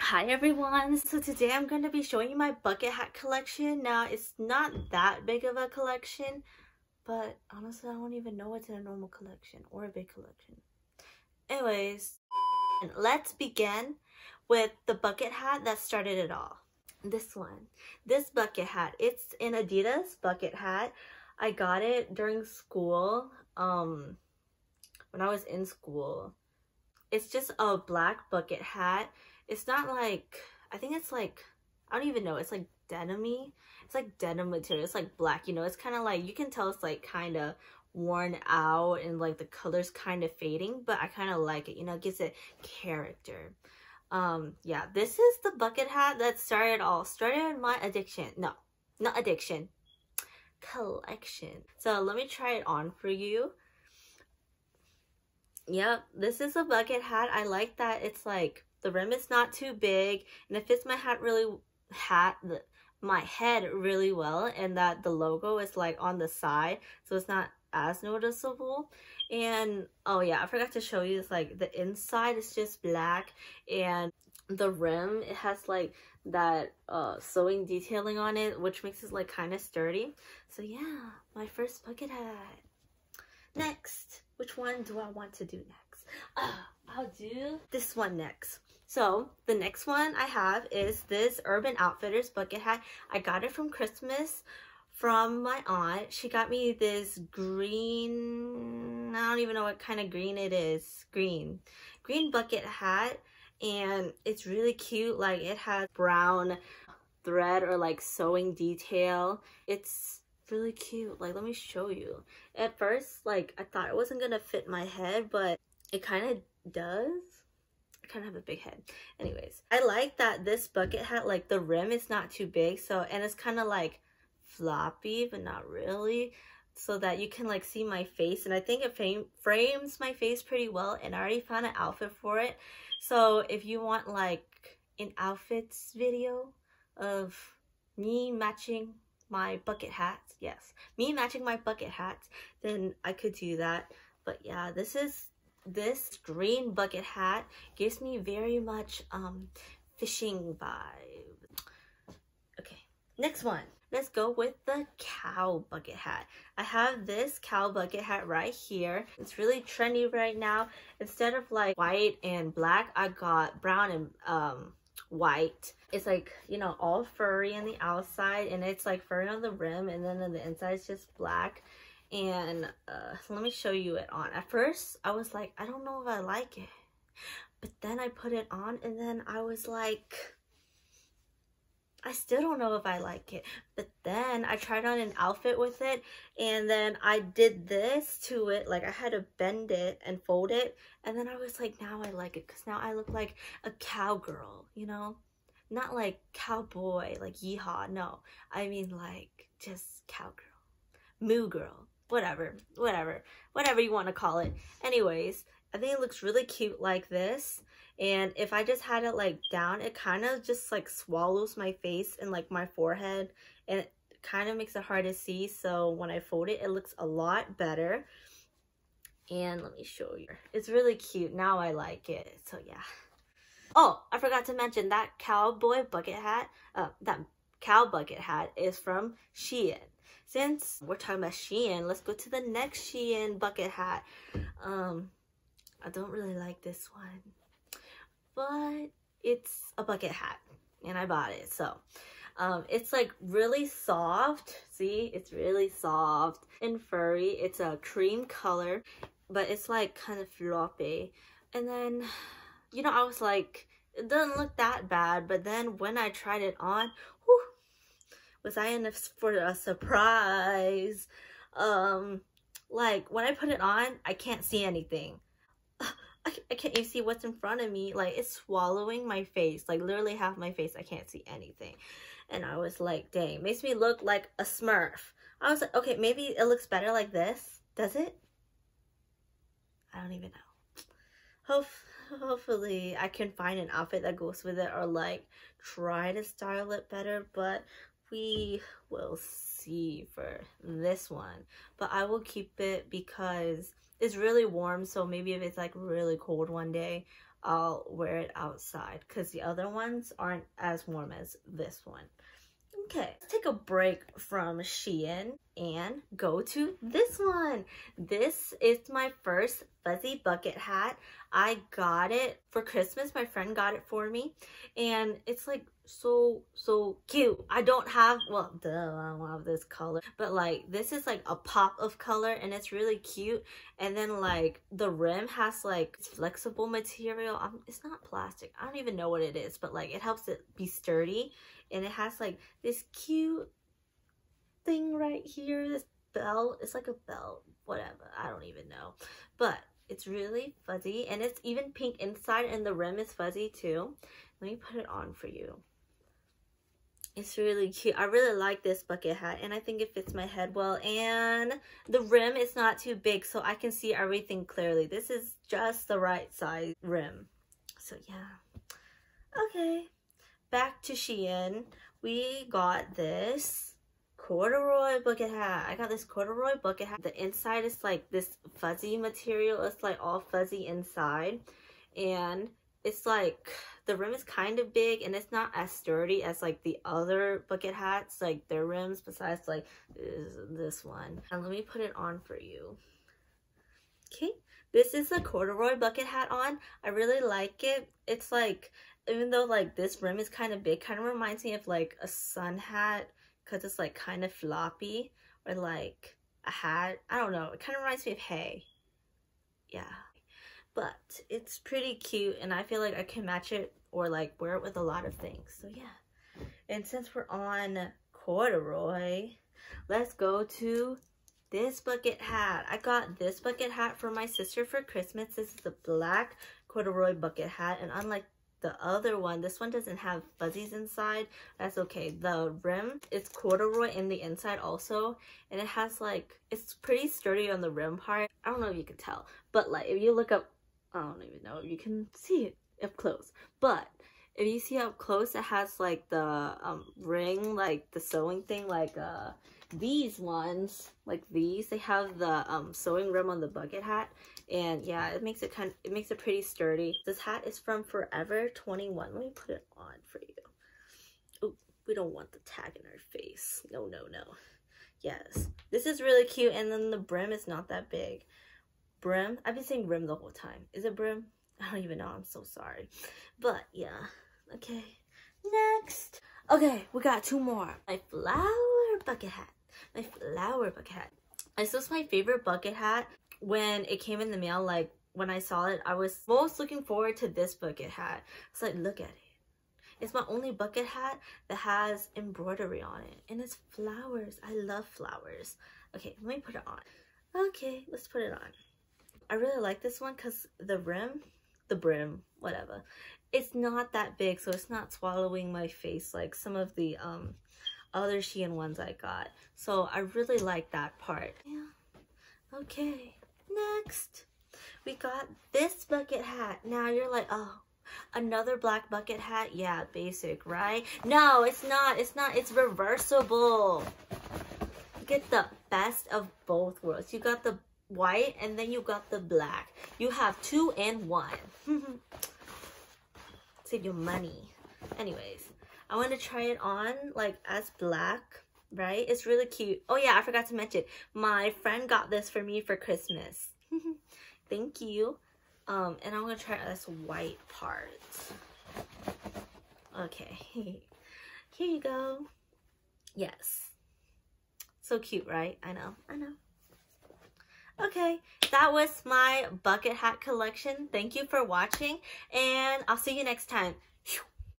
Hi everyone, so today I'm going to be showing you my bucket hat collection. Now it's not that big of a collection, but honestly I don't even know what's in a normal collection or a big collection. Anyways, let's begin with the bucket hat that started it all. This one, this bucket hat, it's an Adidas bucket hat. I got it during school, when I was in school. It's just a black bucket hat. It's not like, I think it's like, I don't even know, it's like denim-y. It's like denim material, it's like black, you know, it's kind of like, you can tell it's like kind of worn out and like the color's kind of fading, but I kind of like it, you know, it gives it character. Yeah, this is the bucket hat that started my addiction. No, not addiction, collection. So let me try it on for you. Yep, this is a bucket hat. I like that it's like, the rim is not too big and it fits my hat my head really well, and that the logo is like on the side so it's not as noticeable. And oh yeah, I forgot to show you, it's like the inside is just black and the rim, it has like that sewing detailing on it which makes it like kind of sturdy. So yeah, my first bucket hat. Next, which one do I want to do next? I'll do this one next. So the next one I have is this Urban Outfitters bucket hat. I got it from Christmas from my aunt. She got me this green, I don't even know what kind of green it is, green bucket hat, and it's really cute. Like it has brown thread or like sewing detail. It's really cute. Like let me show you. At first, like I thought it wasn't gonna fit my head, but it kind of does. I kind of have a big head. Anyways, I like that this bucket hat, like the rim is not too big, so, and it's kind of like floppy but not really, so that you can like see my face, and I think it frames my face pretty well, and I already found an outfit for it. So if you want like an outfits video of me matching my bucket hat, yes, me matching my bucket hat, then I could do that. But yeah, this green bucket hat gives me very much fishing vibe. Okay, next one. Let's go with the cow bucket hat. I have this cow bucket hat right here. It's really trendy right now. Instead of like white and black, I got brown and white. It's like, you know, all furry on the outside, and it's like furry on the rim, and then on the inside it's just black. And let me show you it on. At first I was like, I don't know if I like it, but then I put it on and then I was like, I still don't know if I like it. But then I tried on an outfit with it, and then I did this to it, like I had to bend it and fold it, and then I was like, now I like it, because now I look like a cowgirl, you know, not like cowboy, like yeehaw, no, I mean like just cowgirl, moo girl, whatever you want to call it. Anyways, I think it looks really cute like this, and if I just had it like down, it kind of just like swallows my face and like my forehead, and it kind of makes it hard to see, so when I fold it, it looks a lot better. And let me show you, it's really cute. Now I like it. So yeah. Oh, I forgot to mention that cowboy bucket hat, that cow bucket hat is from Shein. Since we're talking about Shein, let's go to the next Shein bucket hat. I don't really like this one, but it's a bucket hat and I bought it. So it's like really soft. See, it's really soft and furry. It's a cream color, but it's like kind of floppy. And then, you know, I was like, it doesn't look that bad. But then when I tried it on, whew, was I in for a surprise. Like when I put it on, I can't see anything. I can't even see what's in front of me. Like it's swallowing my face, like literally half my face. I can't see anything. And I was like, dang, makes me look like a Smurf. I was like, okay, maybe it looks better like this. Does it? I don't even know. Hopefully I can find an outfit that goes with it, or like try to style it better. But we will see for this one, but I will keep it because it's really warm, so maybe if it's like really cold one day, I'll wear it outside because the other ones aren't as warm as this one. Okay, let's take a break from Shein and go to this one. This is my first fuzzy bucket hat. I got it for Christmas. My friend got it for me, and it's like so cute. I don't have, well, duh, I don't have this color, but like this is like a pop of color and it's really cute. And then like the rim has like flexible material. It's not plastic. I don't even know what it is, but like it helps it be sturdy. And it has like this cute thing right here, this belt. It's like a belt, whatever, I don't even know, but it's really fuzzy and it's even pink inside, and the rim is fuzzy too. Let me put it on for you. It's really cute. I really like this bucket hat and I think it fits my head well, and the rim is not too big so I can see everything clearly. This is just the right size rim. So yeah. Okay, back to Shein. We got this corduroy bucket hat. I got this corduroy bucket hat. The inside is like this fuzzy material. It's like all fuzzy inside, and it's like the rim is kind of big and it's not as sturdy as like the other bucket hats, like their rims, besides like this one. And let me put it on for you. Okay, this is the corduroy bucket hat on. I really like it. It's like, even though like this rim is kind of big, kind of reminds me of like a sun hat because it's like kind of floppy, or like a hat, I don't know, it kind of reminds me of hay. Yeah, but it's pretty cute and I feel like I can match it or like wear it with a lot of things. So yeah, and since we're on corduroy, let's go to this bucket hat. I got this bucket hat for my sister for Christmas. This is a black corduroy bucket hat, and unlike the other one, this one doesn't have fuzzies inside. That's okay. The rim, it's corduroy in the inside also, and it has like, it's pretty sturdy on the rim part. I don't know if you can tell, but like if you look up, I don't even know if you can see it up close, but if you see up close, it has like the ring, like the sewing thing, like these ones, like these, they have the sewing rim on the bucket hat. And yeah, it makes it kind of, it makes it pretty sturdy. This hat is from Forever 21. Let me put it on for you. Oh, we don't want the tag in our face. No, no, no. Yes, this is really cute. And then the brim is not that big. Brim, I've been saying rim the whole time. Is it brim? I don't even know, I'm so sorry. But yeah, okay, next. Okay, we got two more. My flower bucket hat. My flower bucket hat. This was my favorite bucket hat when it came in the mail. Like when I saw it, I was most looking forward to this bucket hat. It's like, look at it, it's my only bucket hat that has embroidery on it, and it's flowers. I love flowers. Okay, let me put it on. Okay, let's put it on. I really like this one because the rim, whatever, it's not that big, so it's not swallowing my face like some of the other Shein ones I got. So I really like that part. Yeah. Okay, next we got this bucket hat. Now you're like, oh, another black bucket hat? Yeah, basic, right? No, it's not. It's not. It's reversible. You get the best of both worlds. You got the white and then you got the black. You have two in one. Save your money. Anyways, I want to try it on like as black, right? It's really cute. Oh yeah, I forgot to mention, my friend got this for me for Christmas. Thank you. And I'm gonna try this white part. Okay, here you go. Yes, so cute, right? I know, I know. Okay, that was my bucket hat collection. Thank you for watching, and I'll see you next time.